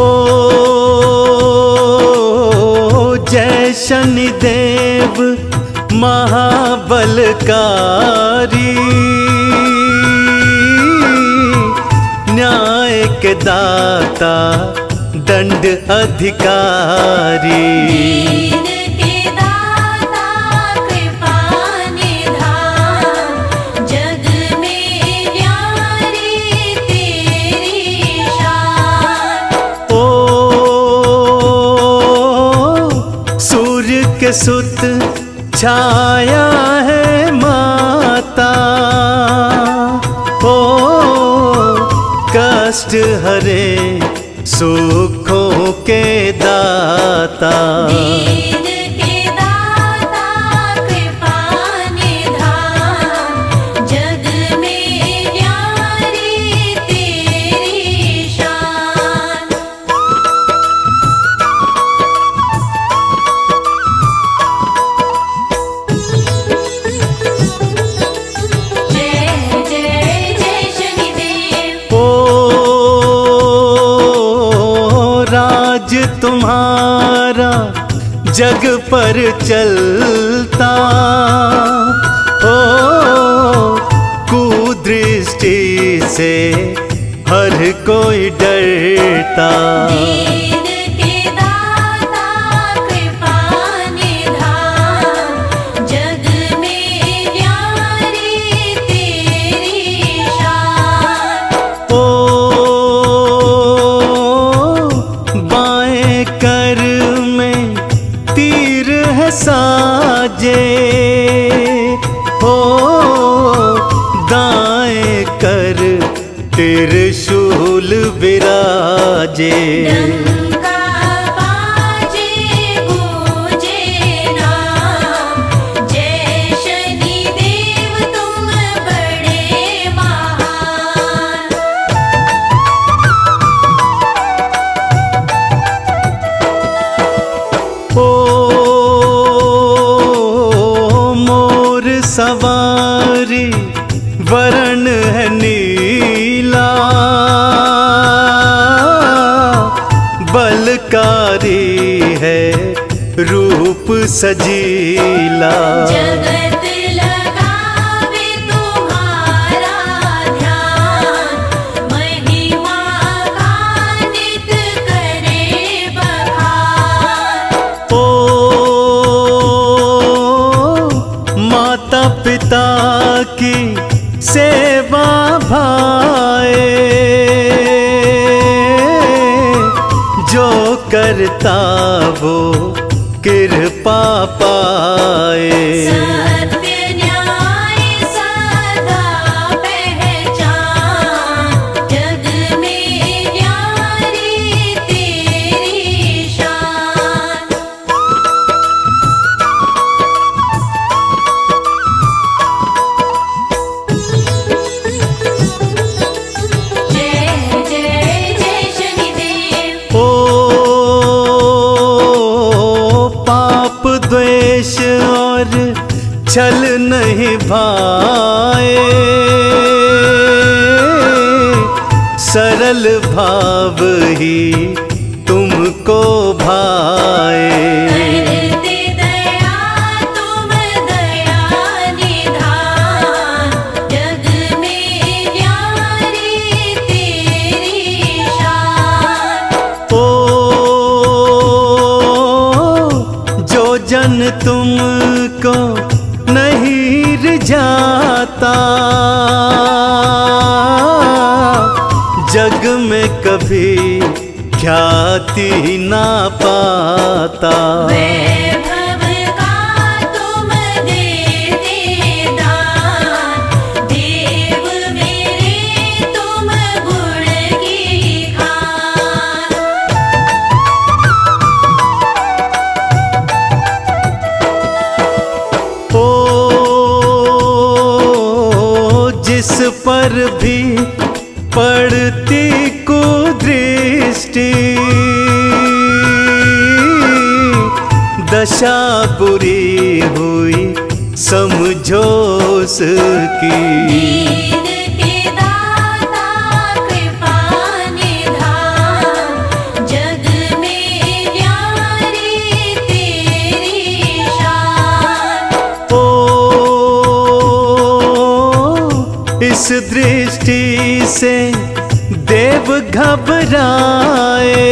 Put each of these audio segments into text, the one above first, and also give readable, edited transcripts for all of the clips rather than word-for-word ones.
ओ जय शनिदेव महाबलकारी, न्याय के दाता दंड अधिकारी। सुत छाया है माता, ओ कष्ट हरे सुखों के दाता। तुम्हारा जग पर चलता, ओ कुदृष्टि से हर कोई डरता। साजे हो दाएं कर त्रिशूल विराजे, डंका बाजे गूंजे ना, जय शनिदेव तुम बड़े महान। सवारी वरण है नीला, बलकारी है रूप सजीला। जगत लगावे तुम्हारा ध्यान, महिमा का नित करे बखान। ओ माता पिता की सेवा भाए, जो करता वो कृपा पाए। छल नहीं भाए, सरल भाव ही तुमको भाए। तुमको नहीं रिझाता, जग में कभी ख्याति ना पाता। जिस पर भी पड़ती कुदृष्टि, दशा बुरी हुई समझो उसकी। से देव घबराए,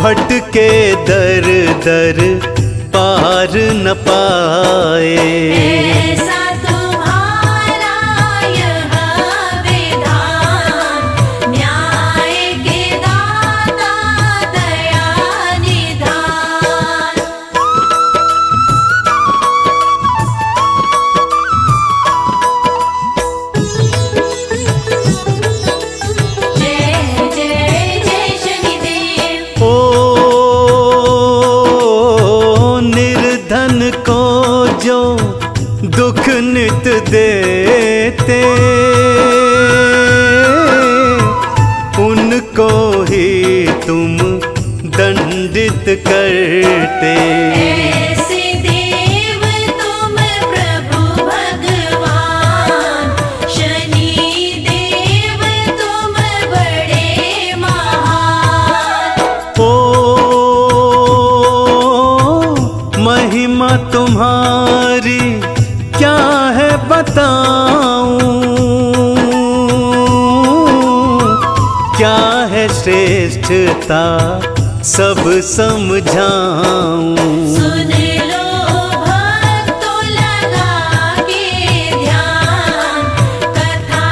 भटके दर दर पार न पाए। देते उनको ही तुम दंडित करते, ऐसे देव तुम प्रभु भगवान, शनि देव तुम बड़े महान। ओ महिमा तुम्हारी क्या है बताऊं, क्या है श्रेष्ठता सब समझाऊं। सुन लो भक्तो लगा के ध्यान, कथा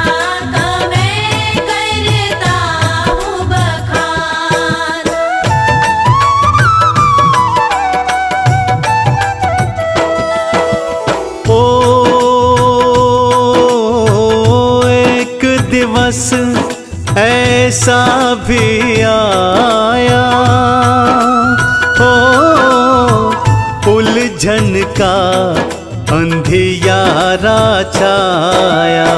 का मैं करता हूँ बखान। बस ऐसा भी आया हो, उलझन का अंधियारा छाया।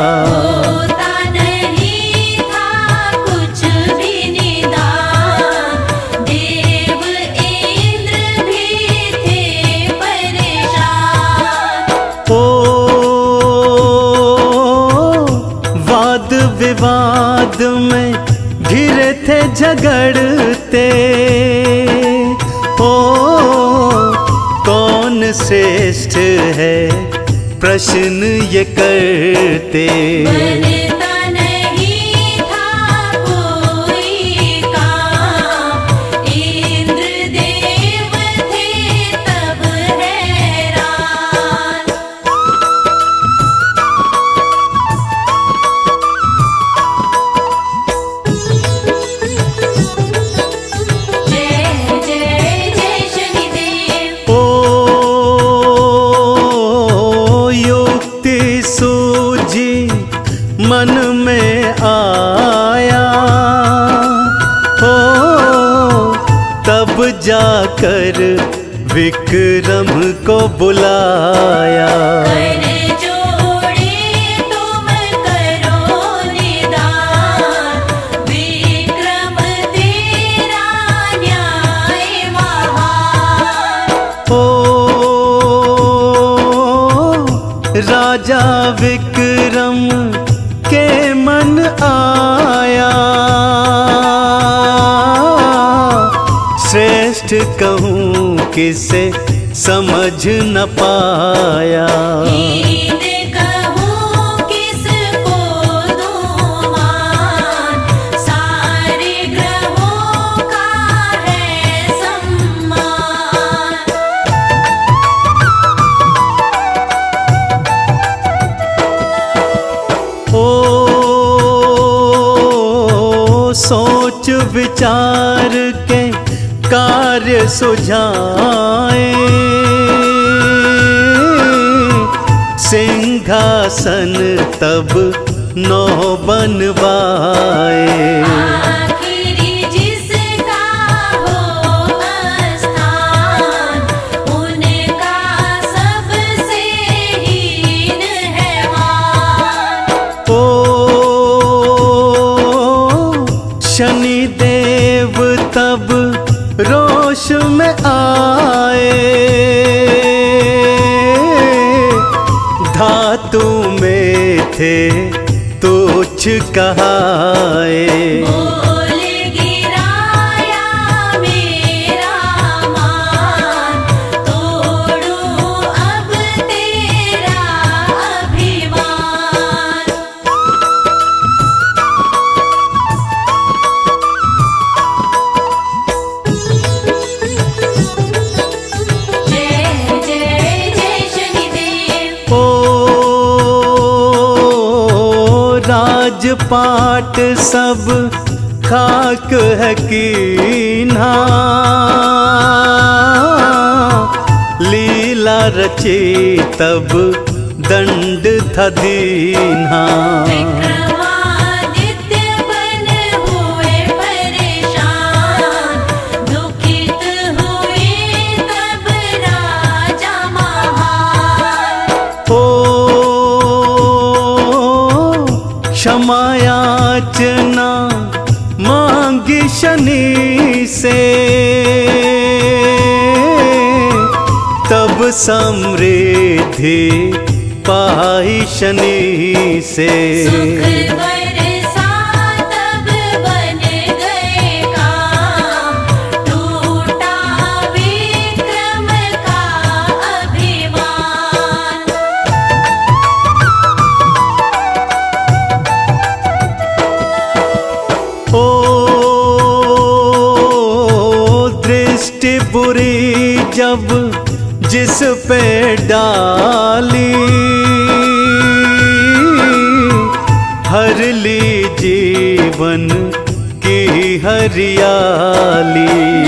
विवाद में घिरे थे झगड़ते, ओ कौन श्रेष्ठ है प्रश्न ये करते। बनता नहीं था कोई काम, इंद्र देव थे तब हैरान। मन में आया हो, तब जाकर विक्रम को बुलाया। राजा विक्रम के मन आया, श्रेष्ठ कहूँ किसे समझ न पाया। सोच विचार के कार्य सुझाए, सिंहासन तब नौ बनवाए। शनि देव तब रोष में आए, धातु में थे तुच्छ कहाए। साज पाट सब खाक है कीन्हा, लीला रचे तब दंड था दीन्हा। क्षमायाचना मांगी शनि से, तब समृद्धि पाई शनि से। सुख बरसा तब बन गए काम, टूटा विक्रम का अभिमान। ओ दृष्टि बुरी जब जिस पे डाली, हर ली जीवन की हरियाली।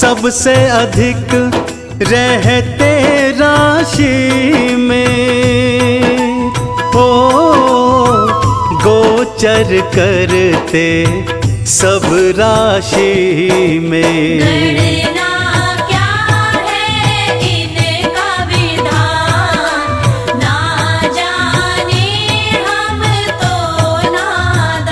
सबसे अधिक रहते राशि में, हो गोचर करते सब राशि में। गणना क्या है इनका विधान, ना जाने हम तो नादान।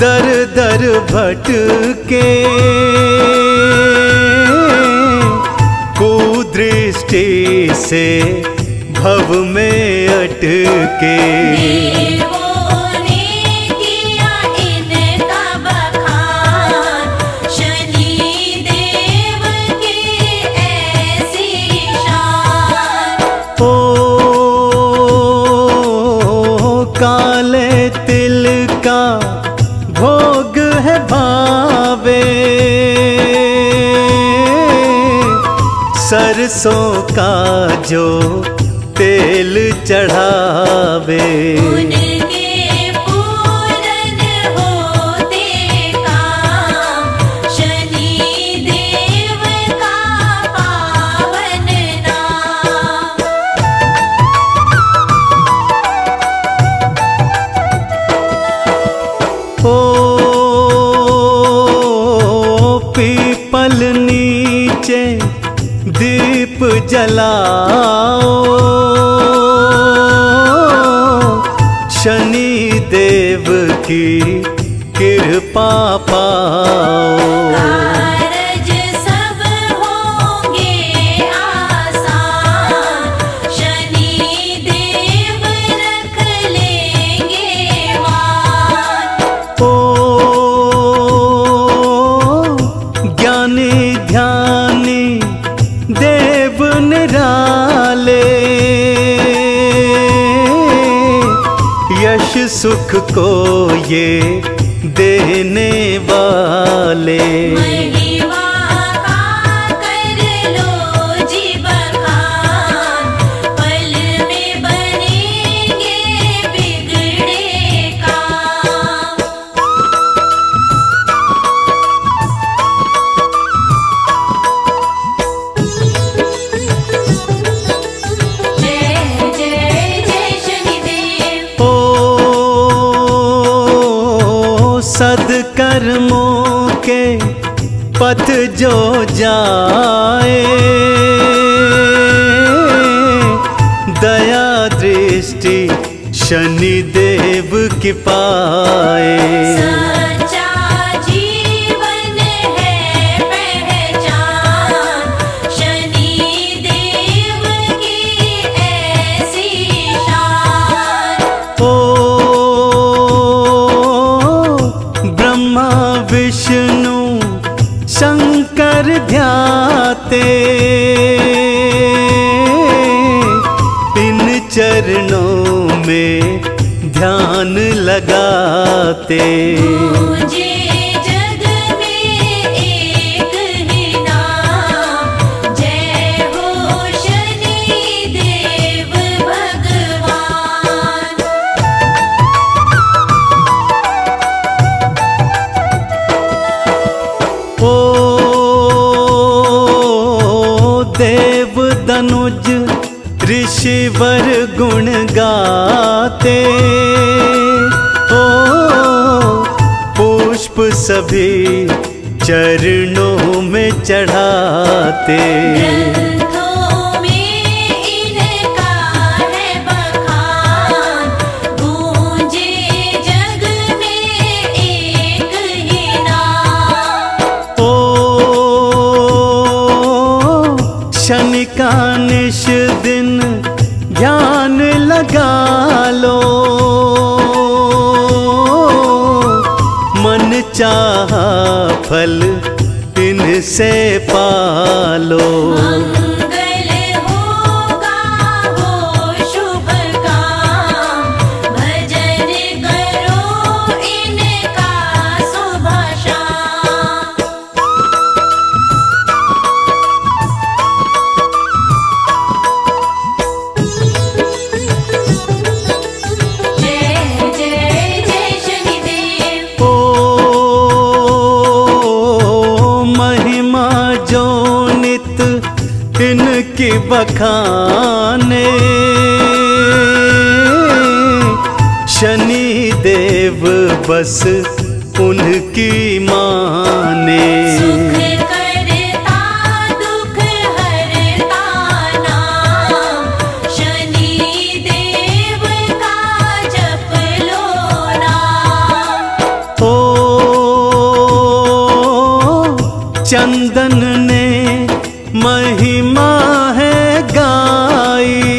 दर दर भटके कुदृष्टि से भव में अटके। ओ काले तिल का भोग है भावे, सरसों का जो तेल चढ़ावे। उनके पूरन होते काम, शनि देव का पावन नाम। पीपल नीचे दीप जलाओ, शनि देव की कृपा पाओ। यश सुख को ये देने वाले, महिमा का कर लो जी बखान। पल में बनेंगे बिगड़े काम। सदकर्मों के पथ जो जाए, दया दृष्टि शनि देव की पाए। ध्यान लगाते। मुझे जग में एक है नाम, जय हो शनि देव भगवान। ओ देव दनुज ऋषिवर गुण गाते, ओ पुष्प सभी चरणों में चढ़ाते। ग्रंथों में इनका है बखान, गूंजे जग में एक ही नाम। ओ शनि का निश दिन ध्यान लगा लो, मन चाहा फल इनसे पालो। मंगल होगा हो शुभ काम, भजन करो इनका सुबह शाम। इनकी बखाने शनि देव बस उनकी माने। सुख करता दुख हरता नाम, शनि देव का जप लो नाम। ओ चंदन ने महिमा है गाई,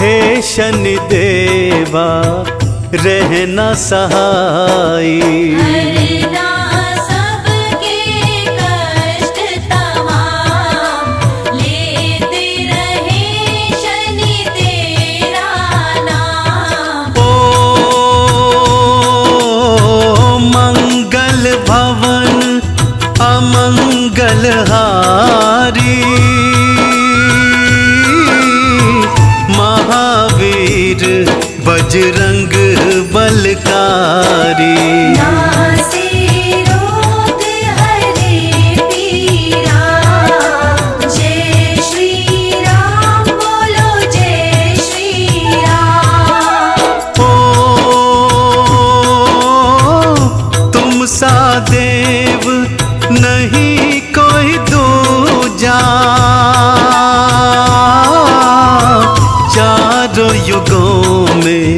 हे शनि देवा रहना सहाई। हरना सबके कष्ट तमाम, लेते रहे शनि तेरा नाम। ओ मंगल भवन मंगलहारी, महावीर बजरंग बलकारी। नासे रोग हरे पीरा, जय श्री राम बोलो जय श्री राम। ओ तुम सा देव नहीं कोई दूजा, चारों युगों में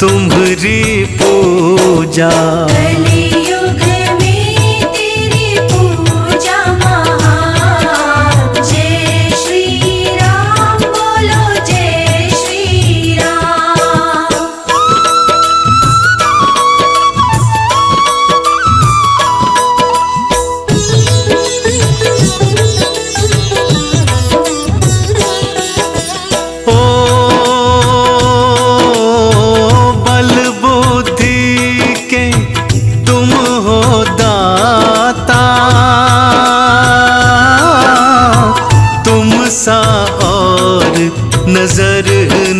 तुम्हारी पूजा। कलियुग में तेरी पूजा महान, जय श्री राम बोलो जय श्री राम। सा और नजर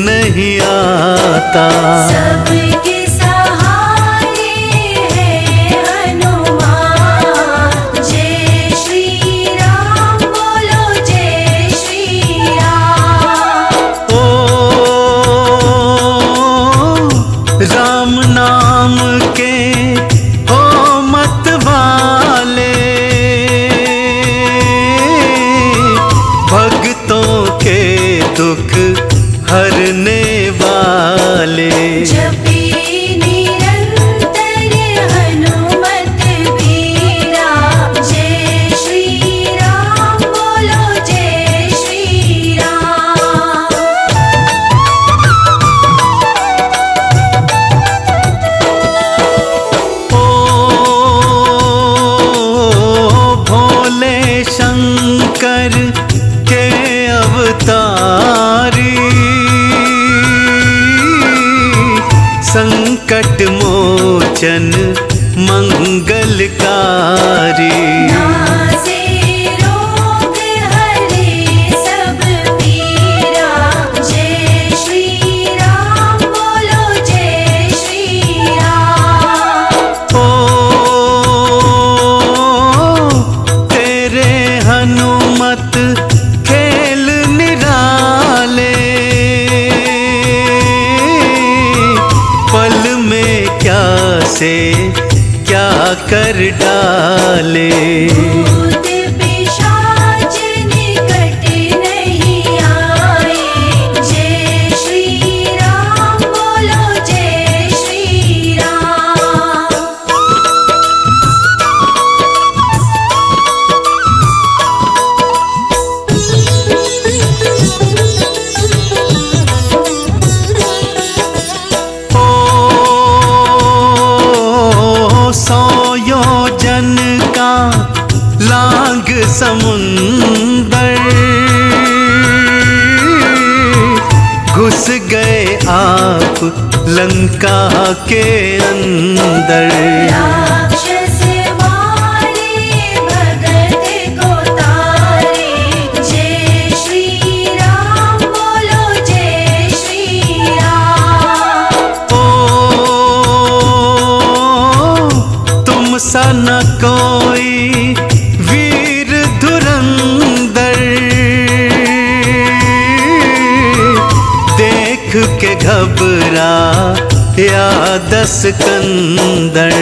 नहीं आता, सबके सहारे है हनुमान, जय श्री राम बोलो जय श्री राम। ओ राम नाम के हो मत वाले, दुख हरने वाले। जपी निरंतर हनुमत बीरा, जय श्री राम बोलो जय श्री राम। ओ भोले शंकर के अवतारी, मोचन मंगलकारी। क्या कर डाले भूत पिशाच निकट नहीं आए, जय श्री राम बोलो जय श्री राम। सौ योजन का लांग समुंदर घुस गए आप लंका के अंदर। न कोई वीर धुरंधर देख के घबरा या दस कंदर।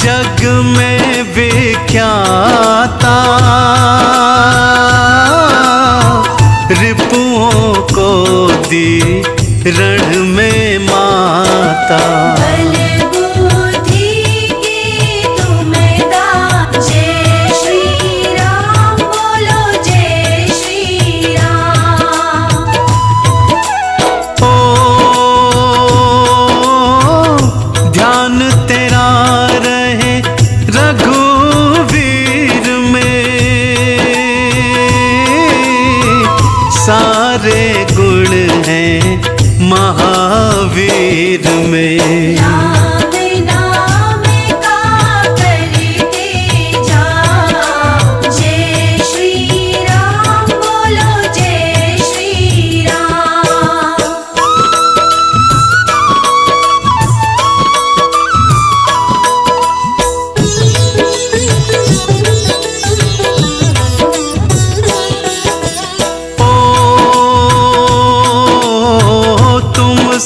जग में विख्याता रिपुओं को दी रण में माता। सारे गुण हैं महावीर में।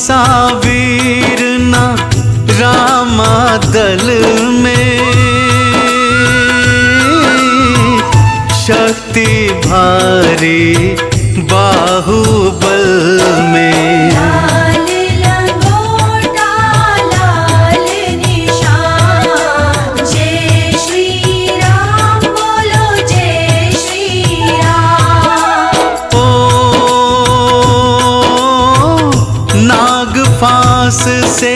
सावीर ना रामा दल में शक्ति भारी बाहुबल में। फांस से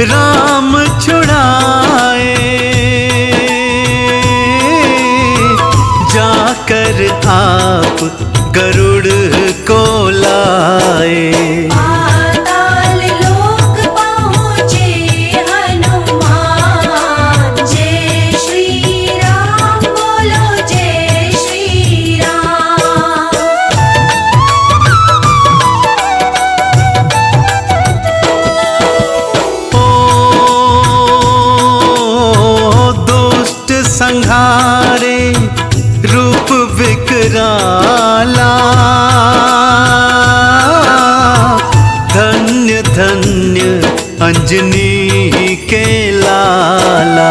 राम छुड़ाए जाकर आप गरुड़ को लाए। संघारे रूप विकराला धन्य धन्य अंजनी के लाला।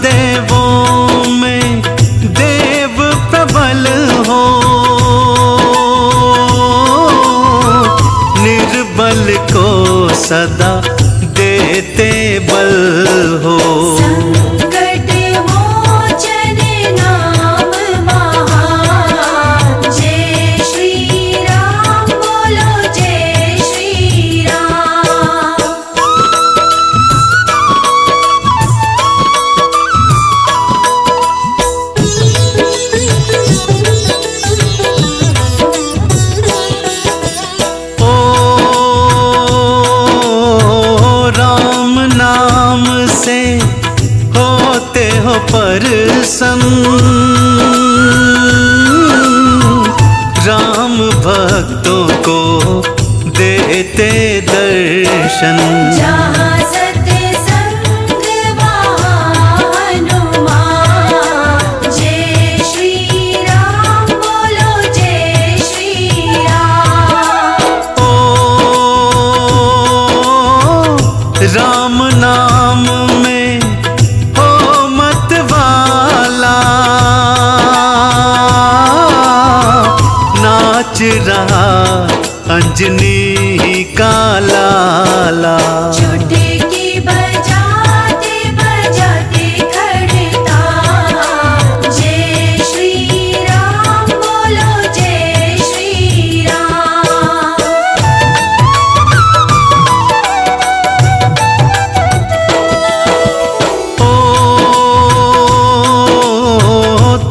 देवों में देव प्रबल सदा देते बल हो। संकट मोचन नाम महान, जय श्री राम बोलो जय श्री राम। ओ राम नाम से होते हो परसन्न, राम भक्तों को देते दर्शन। जहाँ सत्संग वहाँ हनुमान, जय श्री राम बोलो जय श्री राम। ओ राम नाम में हो मत वाला, नाच रहा अंजनी का लाला। छुटे की बजाते बजाते खड़े ताल, जय श्री राम बोलो जय श्री राम। ओ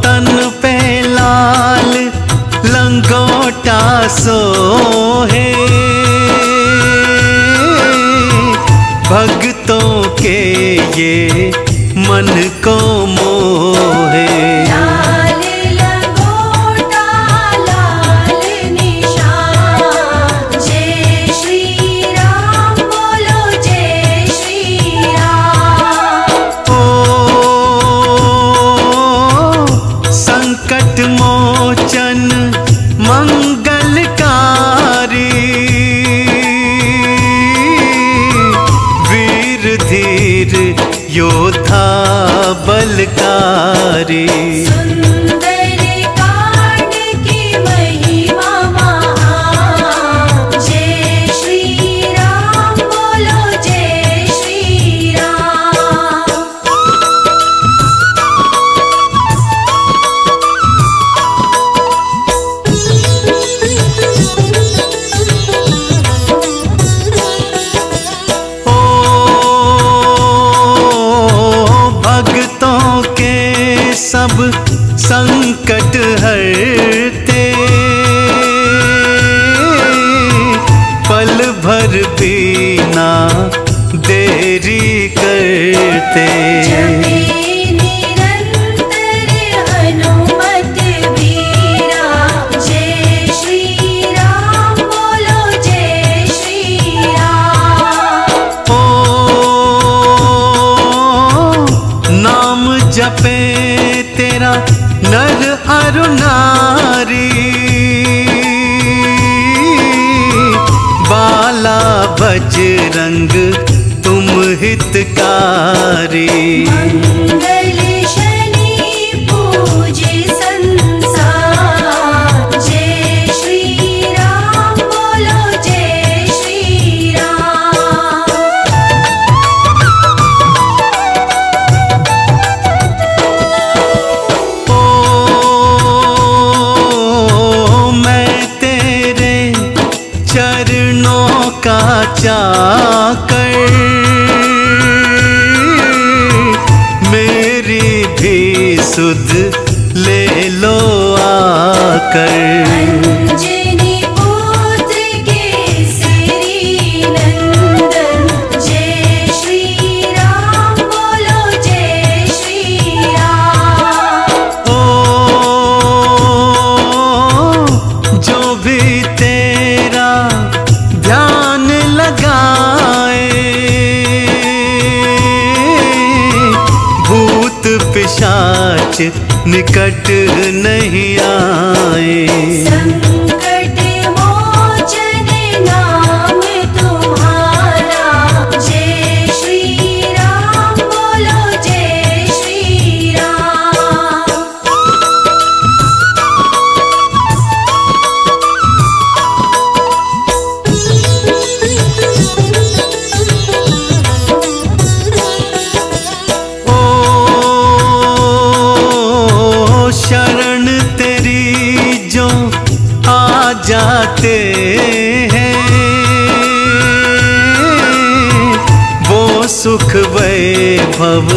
तन पे लाल लंगोटा सोहे, भक्तों के ये मन को मोहे। लाल लंगोटा लाल निशान, जय श्री राम बोलो जय श्री राम। ओ संकट मोचन मंगलकारी, वीर धीर योद्धा बलकारी। सुंदर कांड की महिमा महान, जय श्री राम बोलो जय श्री राम। ओ भक्तों के सब संकट हरते, पल भर भी ना देरी करते। जपे निरंतर हनुमत बीरा, जय श्री राम बोलो जय श्री राम। ओ नाम जपे तेरा नर अरु नारी, बाला बजरंग तुम हितकारी। मंगल शनि पूजे संसार, जय श्री राम बोलो जय श्री राम। ओ मैं तेरे चरणों का चाकर, मेरी भी सुध ले लो आकर। अंजनी पुत्र के श्री नंदन, जय श्री राम बोलो जय श्री राम। ओ जो भी तेरा ध्यान लगाए, भूत पिशाच निकट नहीं आए। संकट मोचन नाम तुम्हारा, जय श्री राम बोलो जय श्री राम। जाते हैं, वो सुख वैभव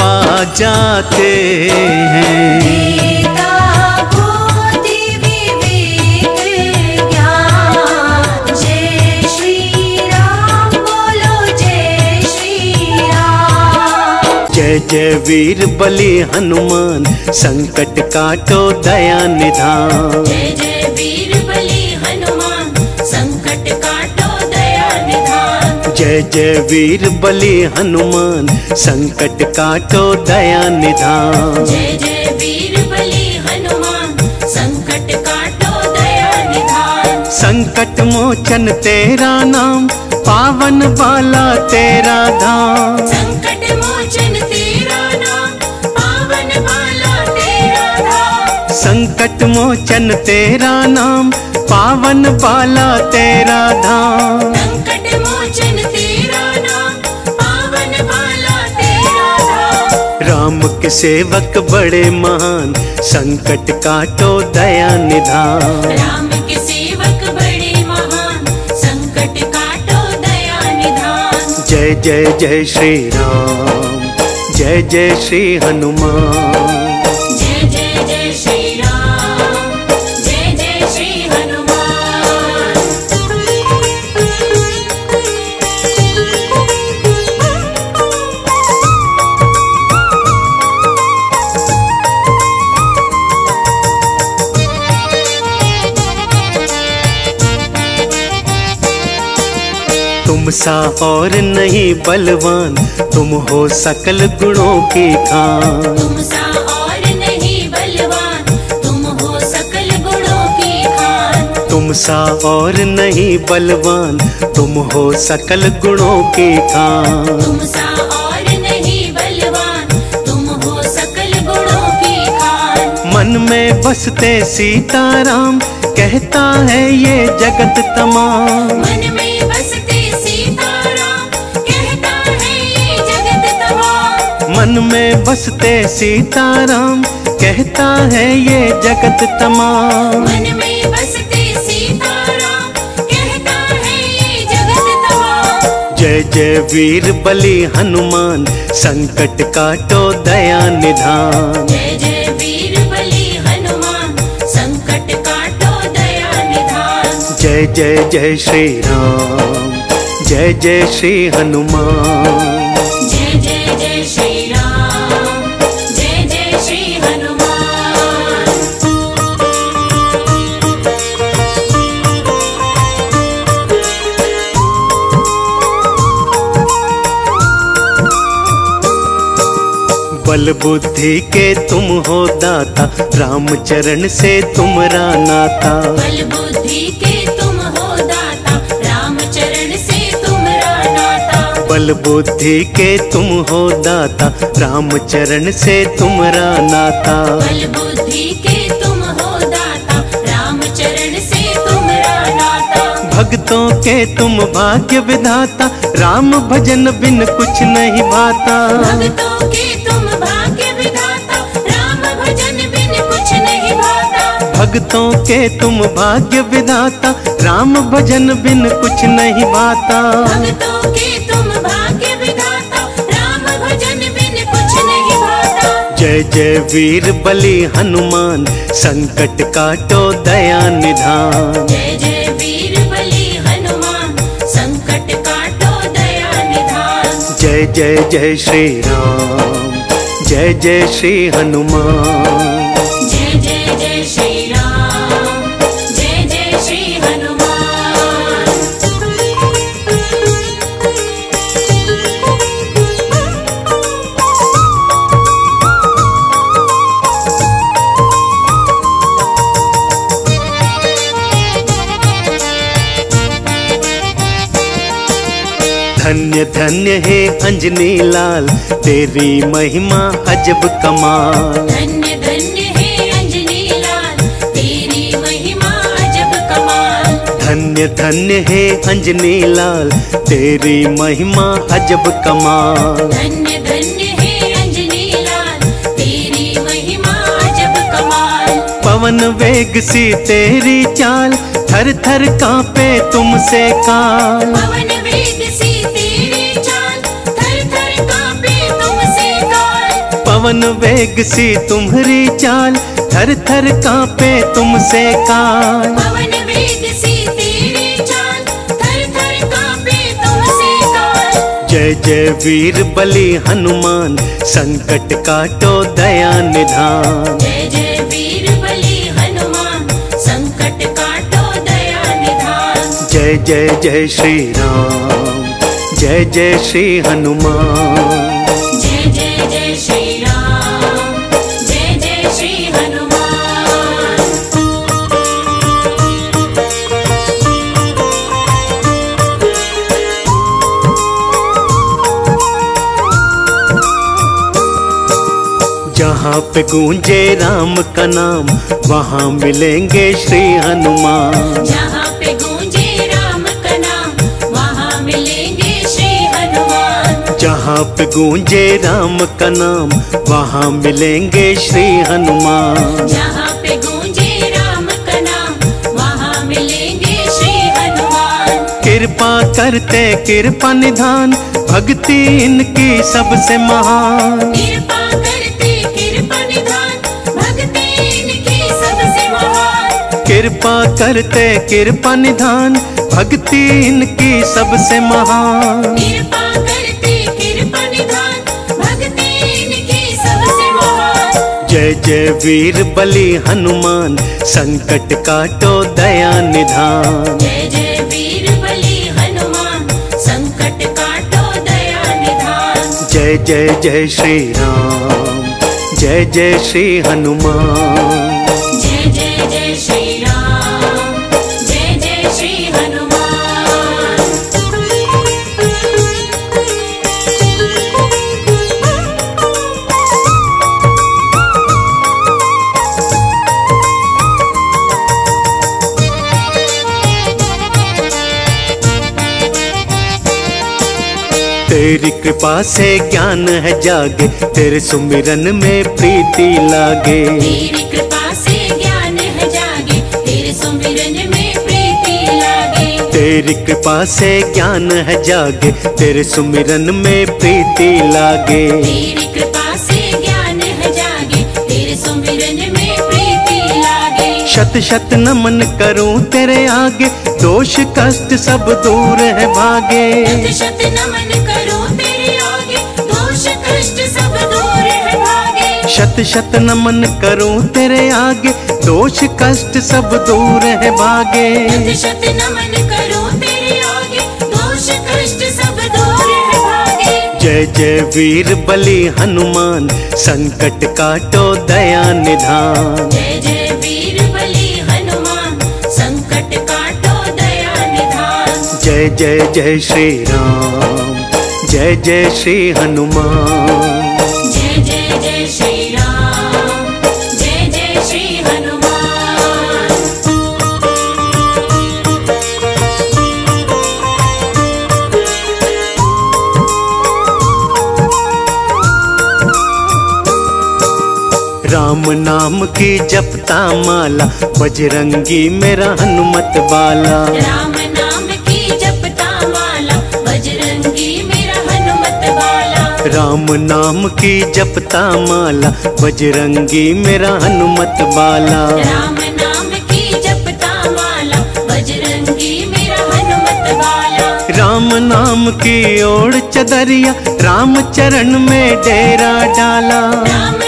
पा जाते हैं। जय जय वीर बलि हनुमान, संकट काटो दया निधान। जय जय वीर बलि हनुमान, संकट काटो दया निधान। जय जय वीर बलि हनुमान, संकट काटो दया निधान। जय जय वीर बलि हनुमान, संकट काटो दया निधान। संकट मोचन तेरा नाम, पावन वाला तेरा धाम। संकट मोचन संकट मोचन तेरा नाम, पावन बाला तेरा धाम। संकट मोचन तेरा नाम, पावन बाला तेरा धाम। राम के सेवक बड़े महान, संकट काटो दया निधान। राम के सेवक बड़े महान, संकट काटो दया निधान। जय जय जय श्री राम, जय जय श्री हनुमान। तुम सा और नहीं बलवान, तुम हो सकल गुणों की खान। तुम सा और नहीं बलवान, तुम हो सकल गुणों की खान। तुम सा और नहीं बलवान, तुम हो सकल गुणों की खान। तुम सा और नहीं बलवान, तुम हो सकल गुणों की खान। मन में बसते सीताराम, कहता है ये जगत तमाम। मन में बसते मन में बसते सीताराम, कहता है ये जगत तमाम। मन में बसते सीताराम, कहता है ये जगत तमाम। जय जय वीर बलि हनुमान, संकट काटो दया निधान। जय जय वीर बलि हनुमान, संकट काटो दया निधान। जय जय जय श्री राम, जय जय श्री हनुमान। बल बुद्धि के तुम हो दाता, राम चरण से तुमरा नाता। बल बुद्धि के तुम हो दाता, राम चरण से तुमरा नाता। बल बुद्धि के तुम हो दाता, राम चरण से तुमरा नाता। बल बुद्धि के तुम हो दाता, राम चरण से तुमरा नाता। भक्तों के तुम भाग्य विधाता, राम भजन बिन कुछ नहीं भाता। भक्तों के तुम भाग्य विधाता, राम भजन बिन कुछ नहीं भाता। भक्तों के तुम भाग्य विधाता, राम भजन बिन कुछ नहीं भाता। भक्तों के तुम भाग्य विधाता, राम भजन बिन कुछ नहीं भाता। जय जय वीर बलि हनुमान, संकट काटो दया निधान। जय जय वीर बलि हनुमान, संकट काटो दया निधान। जय जय जय श्री राम, जय जय श्री हनुमान। जय जय जय श्री राम, जय जय श्री हनुमान। धन्य धन्य है अंजनी लाल, तेरी महिमा अजब कमाल। धन्य धन्य है अंजनी लाल, तेरी महिमा अजब कमाल। धन्य धन्य है अंजनी लाल, तेरी महिमा अजब कमाल। धन्य धन्य है अंजनी लाल, तेरी महिमा अजब कमाल। पवन वेग सी तेरी चाल, थर थर कांपे तुमसे काल, पवन वेग से तेरी चाल थर थर कांपे तुमसे काल, पवन वेग सी तुम्हारी चाल थर थर कांपे तुमसे काल, पवन वेग सी तेरी चाल थर थर कांपे तुमसे काल। जय जय वीर बलि हनुमान संकट काटो दया निधान, जय जय वीर बलि हनुमान संकट काटो दया निधान, जय जय जय श्री राम जय जय श्री हनुमान। जहाँ पे गूंजे राम का नाम वहाँ मिलेंगे श्री हनुमान, जहाँ पे गूंजे राम का नाम वहाँ मिलेंगे श्री हनुमान, जहाँ पे गूंजे राम का नाम वहाँ मिलेंगे श्री हनुमान, जहाँ पे गूंजे राम का नाम वहाँ मिलेंगे श्री हनुमान। कृपा करते कृपा निधान भक्ति इनकी सबसे महान, कृपा करते कृपा निधान भक्ति इनकी सबसे महान, कृपा करते कृपा निधान भक्ति इनकी सबसे महान। जय जय वीर बलि हनुमान संकट काटो दया निधान, जय जय वीर बलि हनुमान संकट काटो दया निधान, जय जय जय श्री राम जय जय श्री हनुमान। तेरी कृपा से ज्ञान है जागे तेरे सुमिरन में प्रीति लागे, तेरी कृपा से ज्ञान है जागे तेरे सुमिरन में प्रीति लागे, तेरी कृपा से ज्ञान है जागे तेरे सुमिरन में प्रीति लागे, तेरी कृपा से ज्ञान है जागे तेरे सुमिरन में प्रीति लागे। शत शत नमन करूं तेरे आगे दोष कष्ट सब दूर है भागे, शत शत नमन शत शत नमन करूं तेरे आगे दोष कष्ट सब दूर है भागे, शत शत नमन करूं तेरे आगे दोष कष्ट सब दूर है भागे। जय जय वीर बलि हनुमान संकट काटो दया निधान, जय जय वीर बलि हनुमान संकट काटो दया निधान, जय जय जय श्री राम जय जय श्री हनुमान। राम नाम की जपता माला बजरंगी मेरा हनुमत बाला, राम नाम की जपता माला बजरंगी मेरा हनुमत बाला, राम नाम की जपता माला बजरंगी मेरा हनुमत बाला, राम नाम की जपता माला बजरंगी मेरा हनुमत बाला। राम नाम की ओढ़ चदरिया राम चरण में डेरा डाला, राम नाम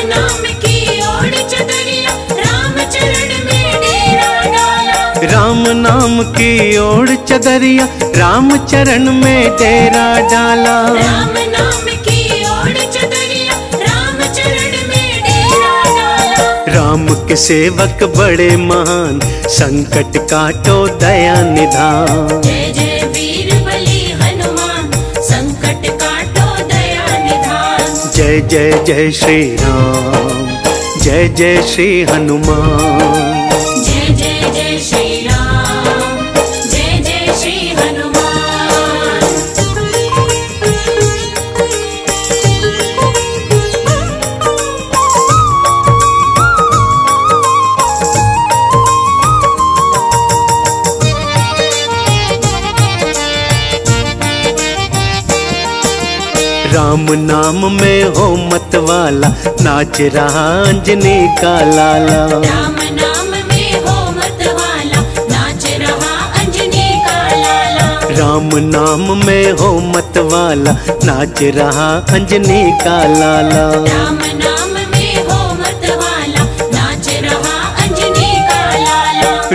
राम नाम की ओढ़ चदरिया राम चरण में डेरा डाला, राम नाम की ओढ़ चदरिया राम चरण में डेरा डाला। राम के सेवक बड़े महान संकट काटो दया निधान, जय जय वीर बलि हनुमान संकट काटो दया निधान, जय जय जय श्री राम जय जय श्री हनुमान। राम नाम में हो मत वाला, नाच रहा अंजनी का लाला। राम नाम में हो मत वाला, नाच रहा अंजनी का लाला। राम नाम में हो मत वाला, नाच रहा अंजनी का लाला।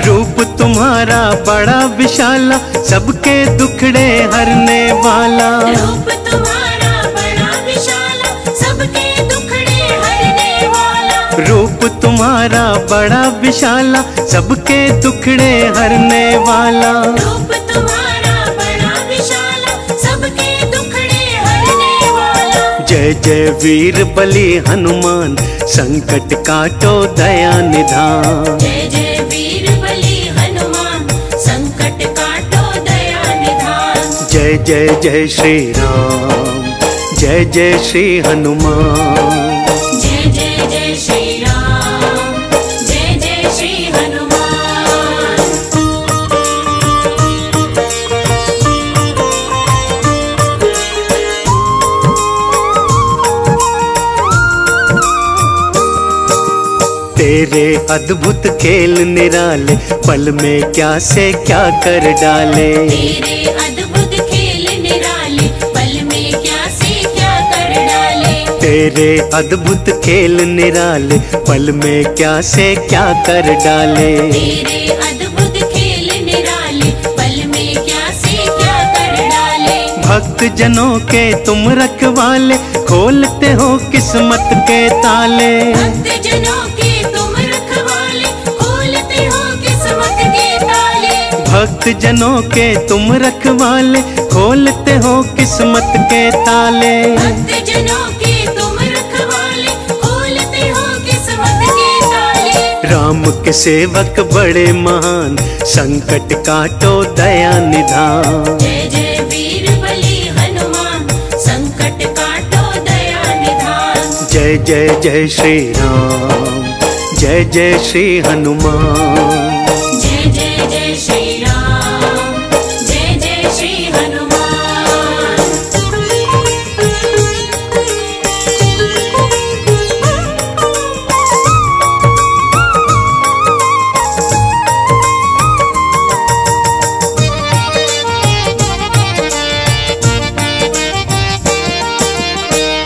रूप तुम्हारा बड़ा विशाला, सबके दुखड़े हरने वाला। रूप तुम्हारा बड़ा विशाला, सबके दुखड़े हरने वाला। रूप तुम्हारा बड़ा विशाला, सबके दुखड़े हरने वाला। रूप जय जय वीर बलि हनुमान, संकट काटो दया निधान। जय जय वीर बलि हनुमान, संकट काटो दया निधान। जय जय जय श्री राम, जय जय श्री हनुमान। जय जय जय श्री राम, जय जय श्री हनुमान। तेरे अद्भुत खेल निराले, पल में क्या से क्या कर डाले। तेरे अद्भुत खेल निराले, पल में क्या से क्या कर डाले। तेरे अद्भुत खेल निराले, पल में क्या से क्या कर डाले। तेरे अद्भुत खेल निराले, पल में क्या से क्या कर डाले। भक्त जनों के तुम रखवाले, खोलते हो किस्मत के ताले। भक्त जनों भक्त जनों के तुम रखवाले, खोलते हो किस्मत के ताले। भक्त जनों के तुम रखवाले, खोलते हो किस्मत के ताले। राम के सेवक बड़े महान, संकट काटो दया निधान। जय जय वीर बलि हनुमान, संकट काटो दया निधान। जय जय जय श्री राम, जय जय श्री हनुमान।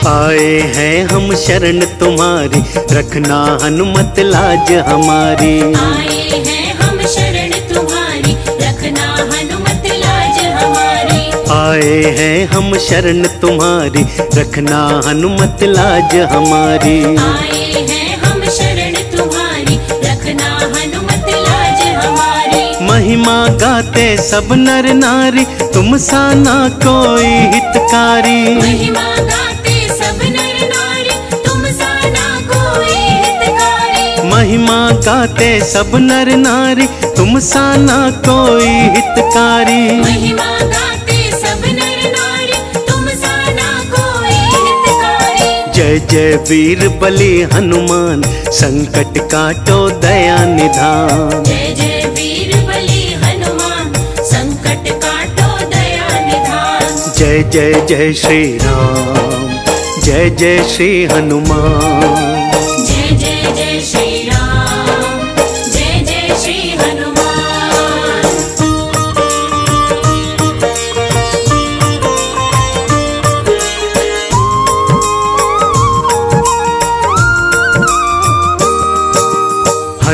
आए हैं हम शरण तुम्हारी, रखना हनुमत लाज हमारी। आए हैं हम शरण तुम्हारी, रखना हनुमत लाज हमारी। आए हैं हम शरण तुम्हारी, रखना हनुमत लाज हमारी। आए हैं हम शरण तुम्हारी, रखना हनुमत लाज हमारी। महिमा गाते सब नर नारी, तुम सा ना कोई हितकारी। महिमा महिमा गाते सब नर नारी, तुम सा ना कोई हितकारी। महिमा गाते सब नर नारी, तुम सा ना कोई हितकारी। जय जय वीर बलि हनुमान, संकट काटो दया निधान। जय जय वीर बलि हनुमान, संकट काटो दया निधान। जय जय जय श्री राम, जय जय श्री हनुमान।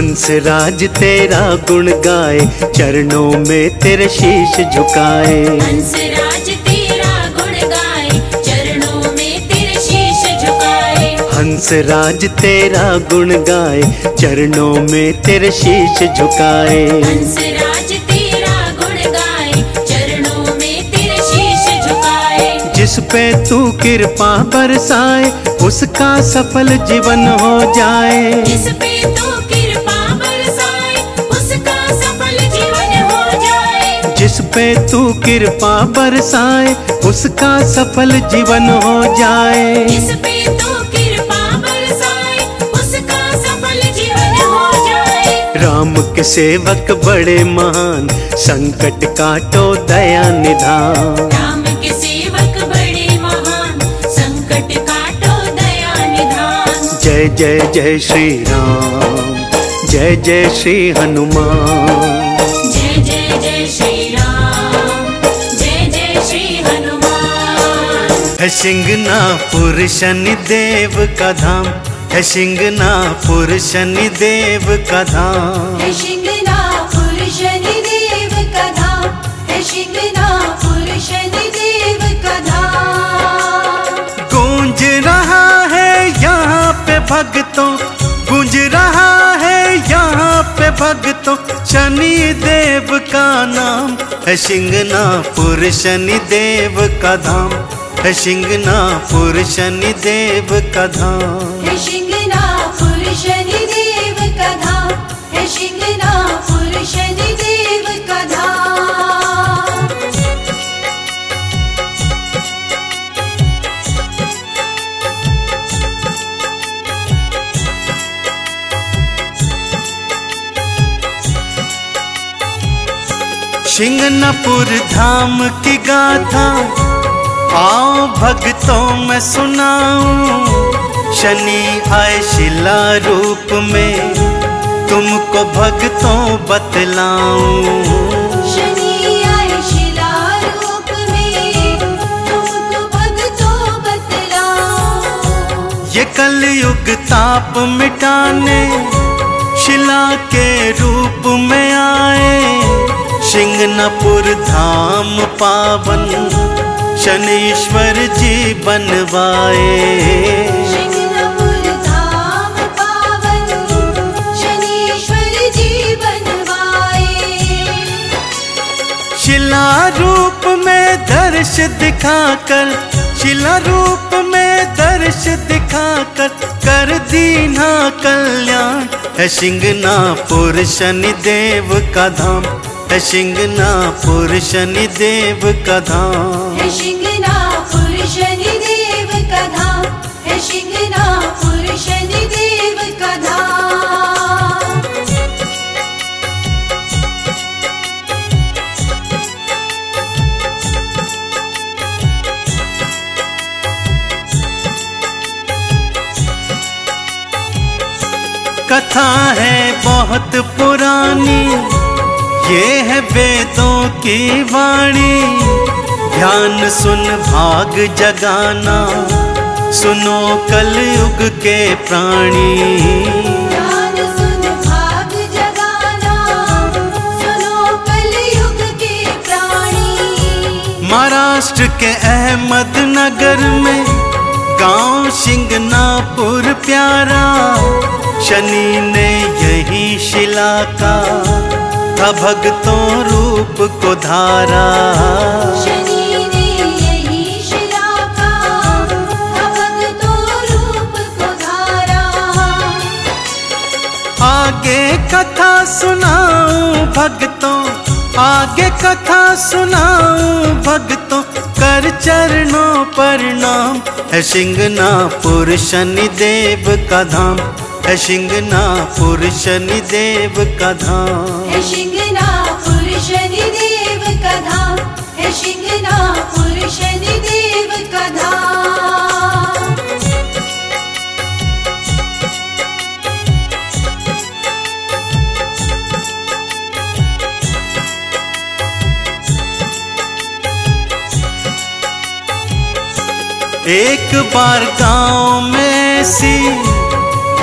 हंस राज तेरा गुण गाए, चरणों में तेरे शीश झुकाए। हंस राज तेरा गुण गाए, चरणों में तेरे शीश झुकाए। हंस राज तेरा गुण गाए, चरणों में तेरे शीश झुकाए। हंस राज तेरा गुण गाए, चरणों में तेरे शीश झुकाए। जिस पे तू कृपा बरसाए, उसका सफल जीवन हो जाए। जिस पे तू जिस पे तू कृपा बरसाए, उसका सफल जीवन हो जाए। जिस पे तू कृपा बरसाए, उसका सफल जीवन हो जाए। राम के सेवक बड़े महान, संकट काटो दया निधान। राम के सेवक बड़े महान, जय जय जय श्री राम, जय जय श्री हनुमान। है शिंगनापुर शनिदेव का धाम, है शिंगनापुर शनिदेव का धाम, है शिंगनापुर शनिदेव का धाम, है शिंगनापुर शनिदेव का धाम। गूंज रहा है यहाँ पे भक्तों, गूंज रहा है यहाँ पे भक्तों शनिदेव का नाम। है शिंगनापुर शनिदेव का धाम, है शिंगनापुर शनिदेव का धाम, है शिंगनापुर शनिदेव का धाम, है शिंगनापुर शनिदेव का धाम। शिंगनापुर धाम की गाथा आओ भक्तों में सुनाऊं, शनि आए शिला रूप में तुमको भक्तों बतलाऊं, शनि आए शिला रूप में तुमको भक्तों बतलाऊं। ये कलयुग ताप मिटाने शिला के रूप में आए, शिंगनापुर धाम पावन शनीश्वर जी बनवाए, शिंगनापुर धाम पावन शनीश्वर जी बनवाए। शिला रूप में दर्श दिखाकर, शिला रूप में दर्श दिखाकर कर दीना कल्याण। है शिंगनापुर शनिदेव का धाम, है शिंगनापुर शनिदेव का धाम, है शिंगनापुर शनिदेव का धाम, है शिंगनापुर शनिदेव का धाम। कथा है बहुत पुरानी, ये है वेदों की वाणी, ध्यान सुन भाग जगाना, सुनो कलयुग के प्राणी, ध्यान सुन भाग जगाना, सुनो कलयुग के प्राणी। महाराष्ट्र के अहमदनगर में गांव शिंगनापुर प्यारा, शनि ने यही शिला का भक्तों रूप को धारा, शनि ने यही शिला का भक्तों रूप को धारा। आगे कथा सुनाऊं भक्तों, आगे कथा सुनाऊं भक्तों कर चरणों प्रणाम। है शिंगनापुर शनिदेव का धाम, है शिंगनापुर शनिदेव का धाम, है शिंगनापुर शनिदेव का धाम, है शिंगनापुर शनिदेव का धाम। एक बार गांव में सी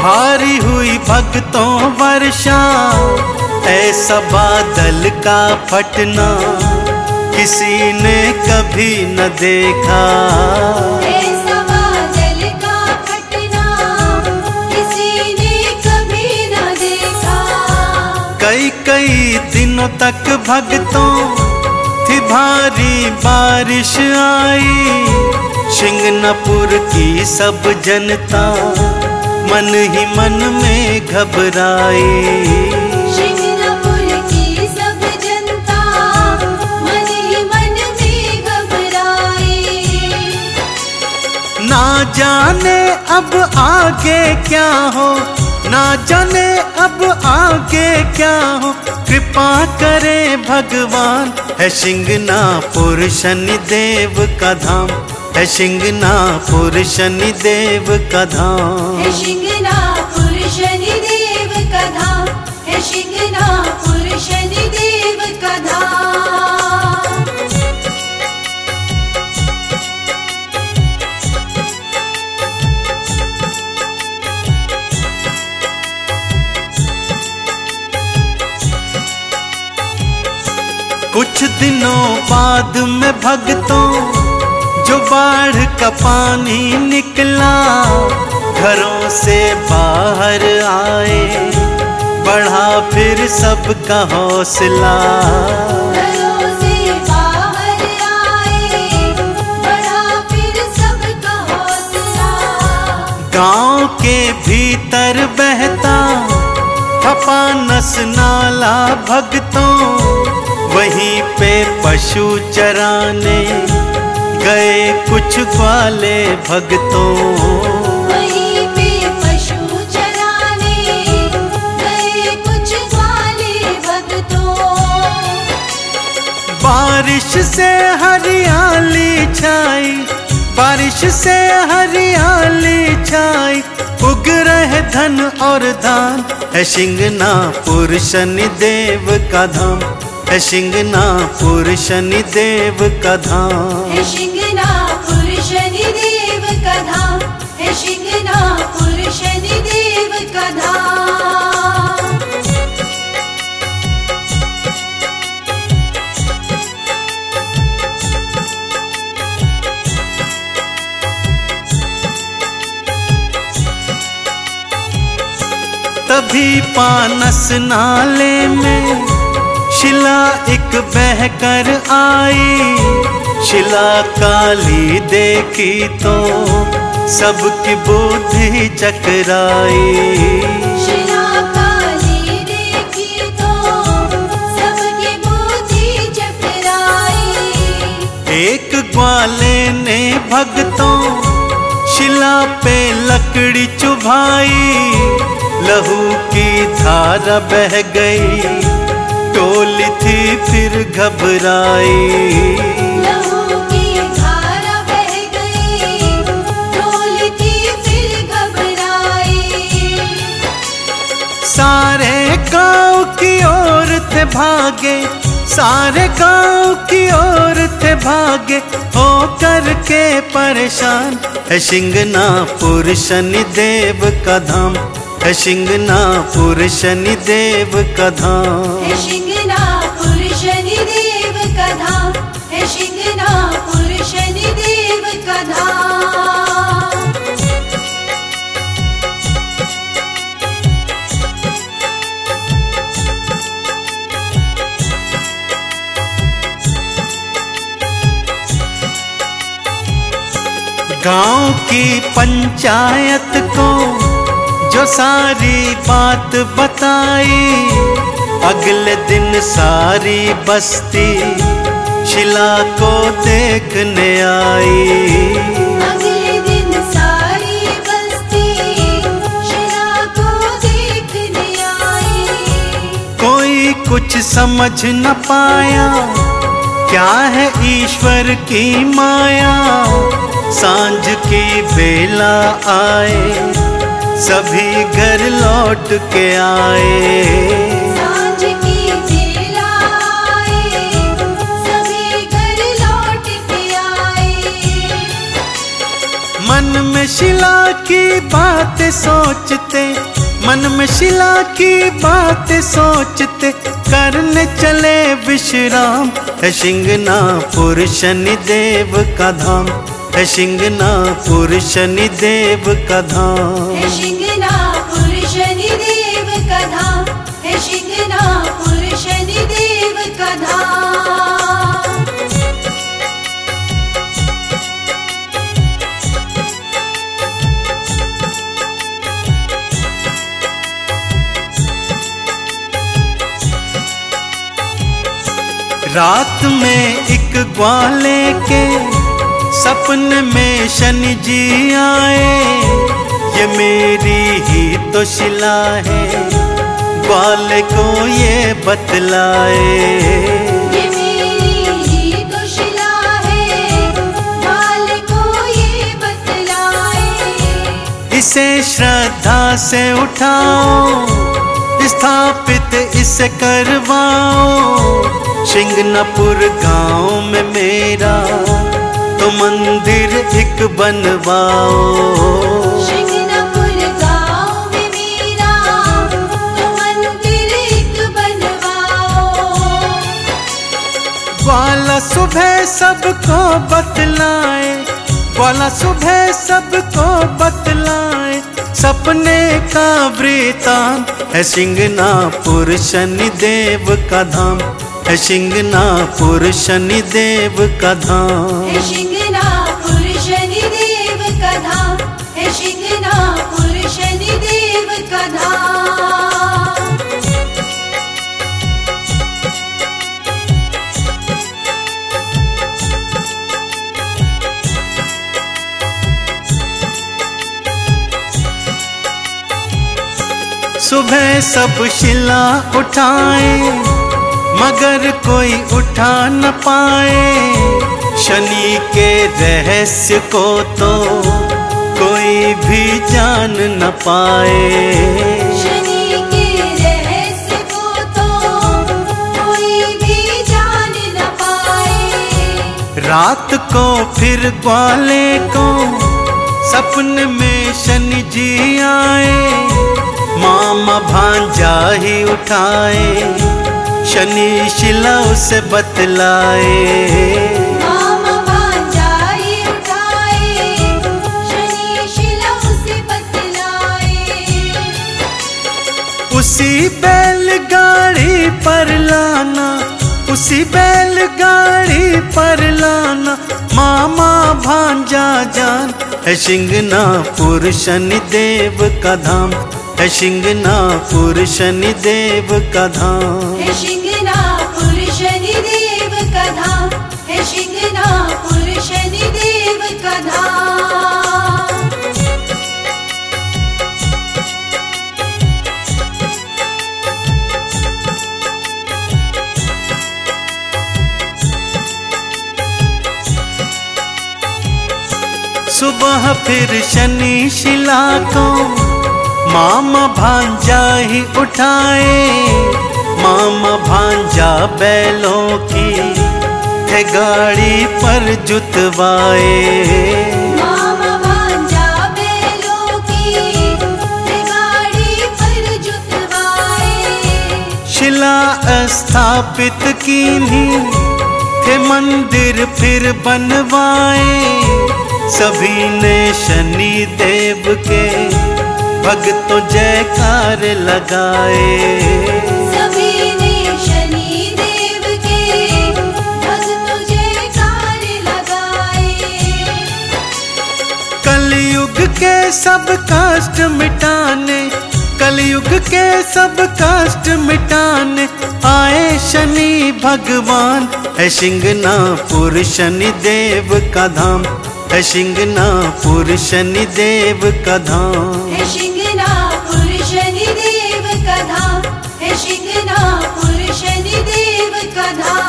भारी हुई भक्तों वर्षा, ऐसा बादल का फटना किसी ने कभी न देखा, ऐसा बादल का फटना किसी ने कभी न देखा। कई कई दिनों तक भक्तों थी भारी बारिश आई, शिंगनापुर की सब जनता मन ही मन में घबराई, शिंगनापुर की सब जनता मन ही मन में घबराई। ना जाने अब आगे क्या हो, ना जाने अब आगे क्या हो, कृपा करे भगवान। है शिंगनापुर शनिदेव का धाम, है शिंगणापुर शनिदेव का धाम, है शिंगणापुर शनिदेव का धाम, है शिंगणापुर शनिदेव का धाम। कुछ दिनों बाद में भक्तों जो बाढ़ का पानी निकला, घरों से बाहर आए बढ़ा फिर सबका हौसला, घरों से बाहर आए बढ़ा फिर सबका हौसला। गांव के भीतर बहता था पानस नाला भक्तों, वहीं पे पशु चराने गए कुछ ग्वाले भक्तों, वहीं पे पशु चराने गए कुछ ग्वाले भक्तों। बारिश से हरियाली छाई, बारिश से हरियाली छाई, उग रहे धन और धान, है शिंगणापुर शनिदेव का धाम, है शिंगणापुर शनिदेव का धाम, है शिंगणापुर शनिदेव का धाम, है शिंगणापुर शनिदेव का धाम। तभी पानस नाले में शिला एक बह कर आई, शिला काली देखी तो सबकी बुद्धि चकराई, शिला काली देखी तो सबकी बुद्धि चकराई। एक ग्वाले ने भक्तों शिला पे लकड़ी चुभाई, लहू की धारा बह गई, टोली थी फिर घबराई, लहू की धारा बह गई, टोली थी फिर घबराई। सारे गांव की ओर थे भागे, सारे गांव की ओर थे भागे, हो करके परेशान, है शिंगणापुर शनिदेव का धाम, है शिंगणापुर शनिदेव का धाम, है शिंगणापुर शनिदेव का धाम, है शिंगणापुर शनिदेव का धाम। गांव की पंचायत को जो सारी बात बताई, अगले दिन सारी बस्ती शिला को देखने आई, अगले दिन सारी बस्ती शिला को देखने आई। कोई कुछ समझ न पाया क्या है ईश्वर की माया, सांझ की बेला आए सभी घर लौट के आए, सांझ की बेला आए सभी घर लौट के आए। मन में शिला की बातें सोचते, मन में शिला की बातें सोचते, करने चले विश्राम, है शिंगणापुर शनिदेव का धाम, है शिंगणापुर शनिदेव का धाम, है शिंगणापुर शनिदेव का धाम, है शिंगणापुर शनिदेव का धाम। रात में एक ग्वाले के सपने में शनि जी आए, ये मेरी ही तो शिला है, ग्वाले को ये बतलाए, ये मेरी ही तो शिला है, ग्वाले को इसे श्रद्धा से उठाओ, स्थापित इसे करवाओ। शिंगनापुर गांव में मेरा तो मंदिर एक बनवाओ। शिंगनापुर गांव में मेरा तो मंदिर एक बनवाओ। वाला सुबह सबको बतलाए, वाला सुबह सबको बतलाए, सपने का वृतान है शिंगनापुर शनिदेव का धाम, है शिंगनापुर शनिदेव का धाम, है शिंगनापुर शनिदेव का धाम, है शिंगनापुर शनिदेव का धाम। सुबह सब शिला उठाए, मगर कोई उठा न पाए। शनि के रहस्य को तो कोई भी जान न पाए। रात को फिर ग्वाले को सपन में शनि जी आए। मामा भांजा ही उठाए, शनि शिला उसे बतलाए। मामा भांजा ही उठाए, शनि शिला उसे बतलाए। उसी बैलगाड़ी पर लाना, उसी बैलगाड़ी पर लाना, मामा भांजा जान है शिंगनापुर शनिदेव का धाम, है शिंगनापुर शनिदेव का धाम, है शिंगनापुर शनिदेव का धाम, है शिंगनापुर शनिदेव का धाम। सुबह फिर शनि शिला को मामा भांजा ही उठाए। मामा भांजा बैलों की है गाड़ी पर जुतवाए। मामा भांजा बैलों की है गाड़ी पर जुतवाए। शिला स्थापित की थे मंदिर फिर बनवाए। सभी ने शनि देव के भक्त जयकार लगाए। सभी ने शनि देव के भक्त जयकार लगाए। कलयुग के सब कष्ट मिटाने, कलयुग के सब कष्ट मिटाने आए शनि भगवान, है शिंगनापुर शनिदेव का धाम, है शिंगनापुर शनिदेव का धाम, है शिंगनापुर शनिदेव का धाम, है शिंगनापुर शनिदेव का धाम।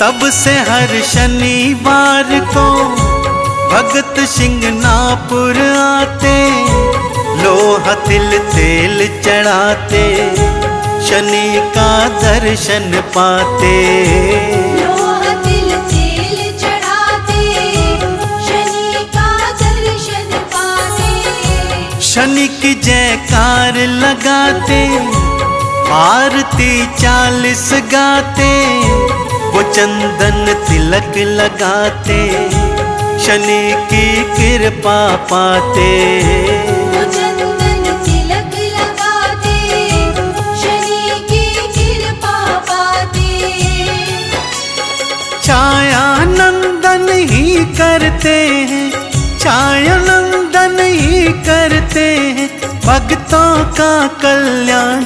तब से हर शनिवार को भगत शिंगनापुर आते। लोहा तिल तेल चढ़ाते शनि का दर्शन पाते। लोहा तिल तेल चढ़ाते शनि का दर्शन पाते। शनि की जयकार लगाते, आरती 40 गाते, वो चंदन तिलक लगाते शनि की कृपा पाते। वो चंदन तिलक लगाते शनि की कृपा पाते। छाया नंदन ही करते हैं, छाया नंदन ही करते हैं भक्तों का कल्याण।